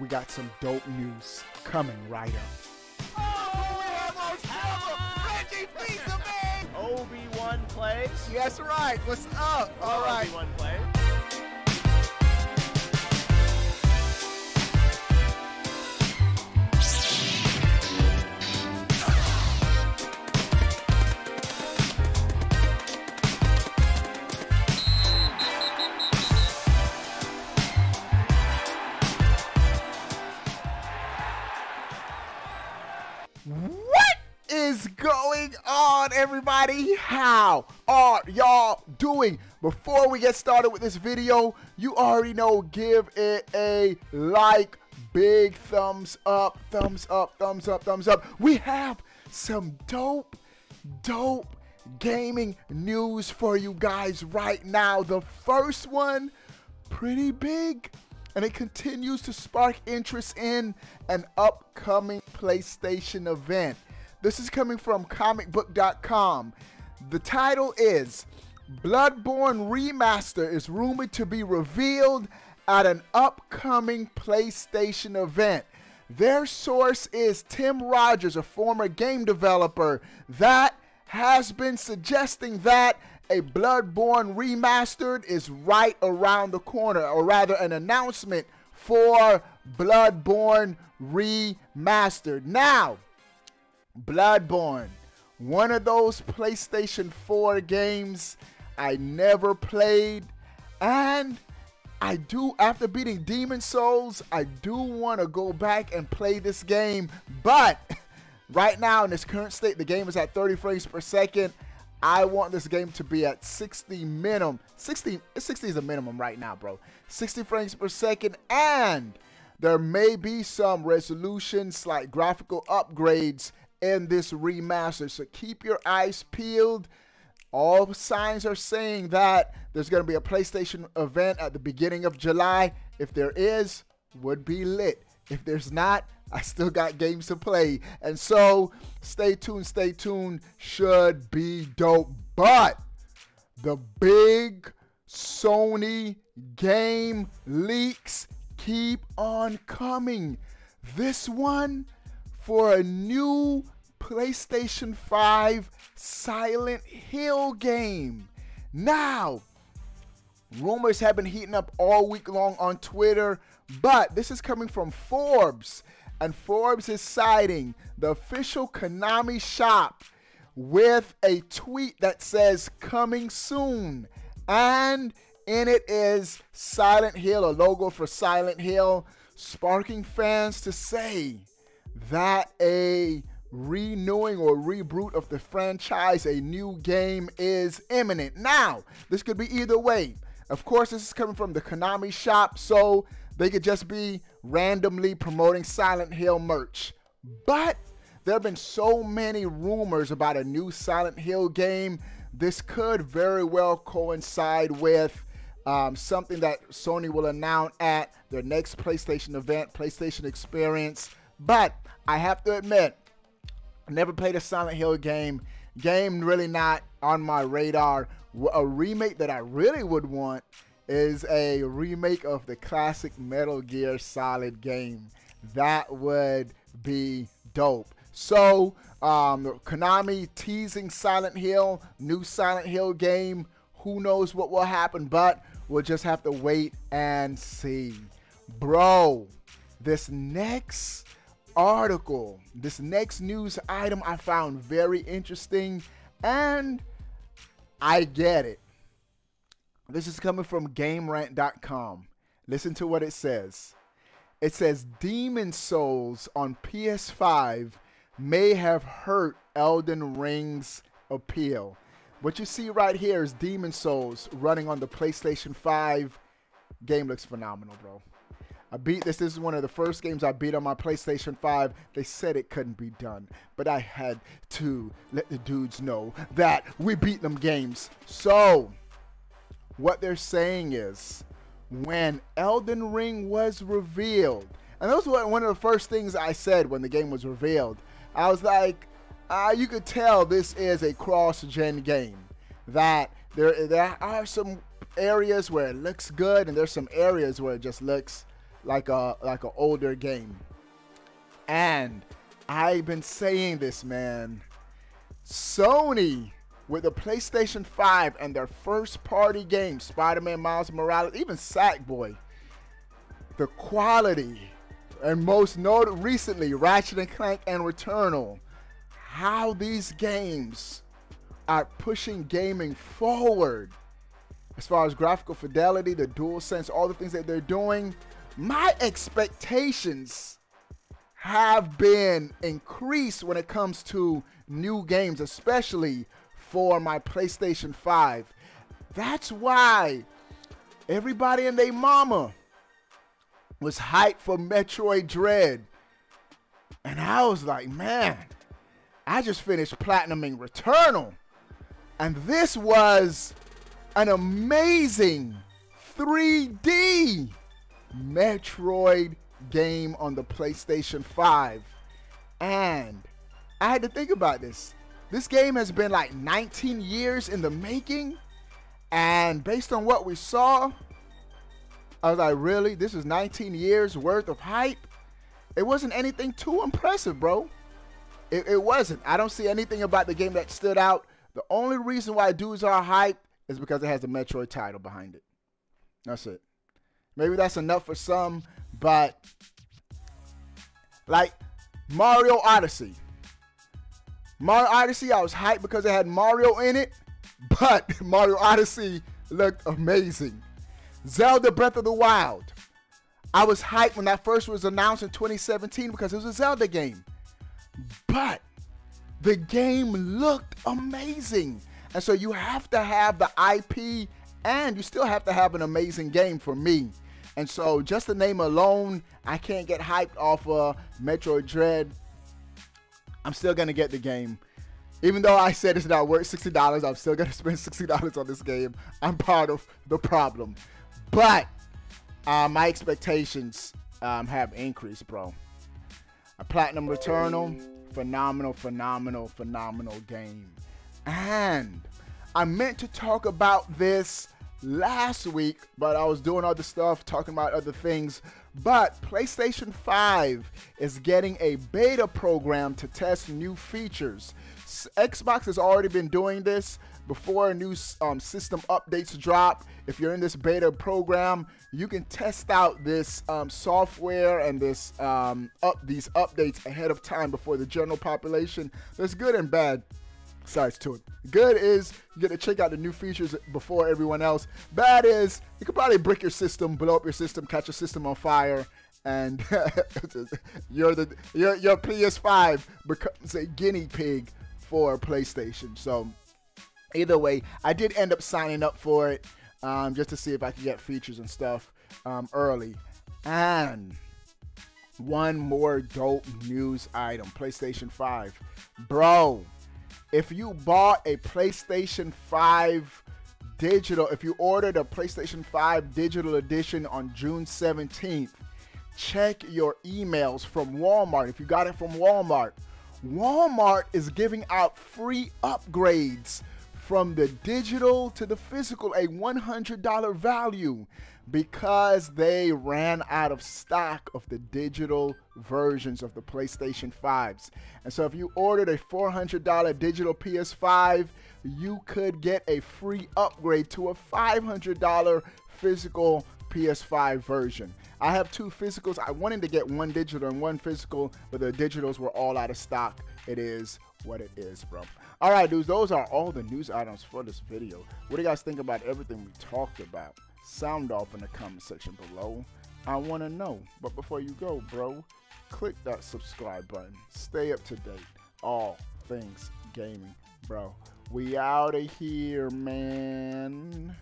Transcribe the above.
we got some dope news coming right up. Oh, we have those Reggie piece of me! OB1 plays? Yes, right. What's up? All right. OB1 plays. Everybody, how are y'all doing? Before we get started with this video, you already know, give it a like, big thumbs up, thumbs up, thumbs up, thumbs up. We have some dope gaming news for you guys right now. The first one, pretty big, and it continues to spark interest in an upcoming PlayStation event. This is coming from ComicBook.com. The title is, Bloodborne Remaster is rumored to be revealed at an upcoming PlayStation event. Their source is Tim Rogers, a former game developer that has been suggesting that a Bloodborne Remastered is right around the corner, or rather an announcement for Bloodborne Remastered. Now, Bloodborne, one of those PlayStation 4 games I never played, and I do, after beating Demon Souls, I do want to go back and play this game, but right now in its current state, the game is at 30 frames per second. I want this game to be at 60 minimum. 60 is the minimum right now, bro. 60 frames per second, and there may be some resolutions like graphical upgrades in this remaster, so keep your eyes peeled. All signs are saying that there's going to be a PlayStation event at the beginning of July. If there is, would be lit. If there's not, I still got games to play, and so stay tuned, should be dope. But the big Sony game leaks keep on coming. This one for a new PlayStation 5 Silent Hill game. Now, rumors have been heating up all week long on Twitter, but this is coming from Forbes, and Forbes is citing the official Konami shop with a tweet that says, coming soon, and in it is Silent Hill, a logo for Silent Hill, sparking fans to say that a renewing or reboot of the franchise, a new game, is imminent. Now, this could be either way. Of course, this is coming from the Konami shop, so they could just be randomly promoting Silent Hill merch. But there have been so many rumors about a new Silent Hill game. This could very well coincide with something that Sony will announce at their next PlayStation event, PlayStation Experience. But I have to admit, I never played a Silent Hill game. Game really not on my radar. A remake that I really would want is a remake of the classic Metal Gear Solid game. That would be dope. So, Konami teasing Silent Hill, new Silent Hill game. Who knows what will happen, but we'll just have to wait and see. Bro, this next article, this next news item, I found very interesting, and I get it. This is coming from GameRant.com. Listen to what it says. It says, Demon Souls on PS5 may have hurt Elden Ring's appeal. What you see right here is Demon Souls running on the PlayStation 5. Game looks phenomenal, bro. I beat this. This is one of the first games I beat on my PlayStation 5. They said it couldn't be done, but I had to let the dudes know that we beat them games. So, what they're saying is, when Elden Ring was revealed, and that was one of the first things I said when the game was revealed. I was like, you could tell this is a cross-gen game. That there are some areas where it looks good, and there's some areas where it just looks like an older game. And I've been saying this, man. Sony with the PlayStation 5 and their first party games, Spider-Man, Miles Morales, even Sackboy, the quality, and most notably recently, Ratchet and Clank and Returnal, how these games are pushing gaming forward as far as graphical fidelity, the DualSense, all the things that they're doing. My expectations have been increased when it comes to new games, especially for my PlayStation 5. That's why everybody and they mama was hyped for Metroid Dread. And I was like, man, I just finished platinuming Returnal. And this was an amazing 3D Metroid game on the PlayStation 5. And I had to think about this. This game has been like 19 years in the making. And based on what we saw, I was like, really? This is 19 years worth of hype? It wasn't anything too impressive, bro. It wasn't. I don't see anything about the game that stood out. The only reason why dudes are hyped is because it has the Metroid title behind it. That's it. Maybe that's enough for some, but like Mario Odyssey. Mario Odyssey, I was hyped because it had Mario in it, but Mario Odyssey looked amazing. Zelda Breath of the Wild. I was hyped when that first was announced in 2017 because it was a Zelda game. But the game looked amazing. And so you have to have the IP and you still have to have an amazing game for me. And so just the name alone, I can't get hyped off of Metroid Dread. I'm still going to get the game. Even though I said it's not worth $60, I'm still going to spend $60 on this game. I'm part of the problem. But my expectations have increased, bro. A Platinum Returnal, phenomenal game. And I meant to talk about this last week, but I was doing other stuff, talking about other things. But PlayStation 5 is getting a beta program to test new features. Xbox has already been doing this. Before new system updates drop, if you're in this beta program, you can test out this software and this these updates ahead of time before the general population. There's good and bad sides to it. Good is you get to check out the new features before everyone else. Bad is you could probably brick your system, blow up your system, catch your system on fire, and your PS5 becomes a guinea pig for PlayStation. So either way, I did end up signing up for it just to see if I could get features and stuff early. And one more dope news item, PlayStation 5. Bro, if you bought a PlayStation 5 digital, if you ordered a PlayStation 5 digital edition on June 17th, check your emails from Walmart. If you got it from Walmart, Walmart is giving out free upgrades from the digital to the physical, a $100 value, because they ran out of stock of the digital versions of the PlayStation 5s. And so if you ordered a $400 digital PS5, you could get a free upgrade to a $500 physical PS5 version. I have two physicals. I wanted to get one digital and one physical, but the digitals were all out of stock. It is what it is, bro. All right, dudes, those are all the news items for this video. What do you guys think about everything we talked about? Sound off in the comment section below. I want to know. But before you go, bro, click that subscribe button. Stay up to date. All things gaming, bro. We out of here, man.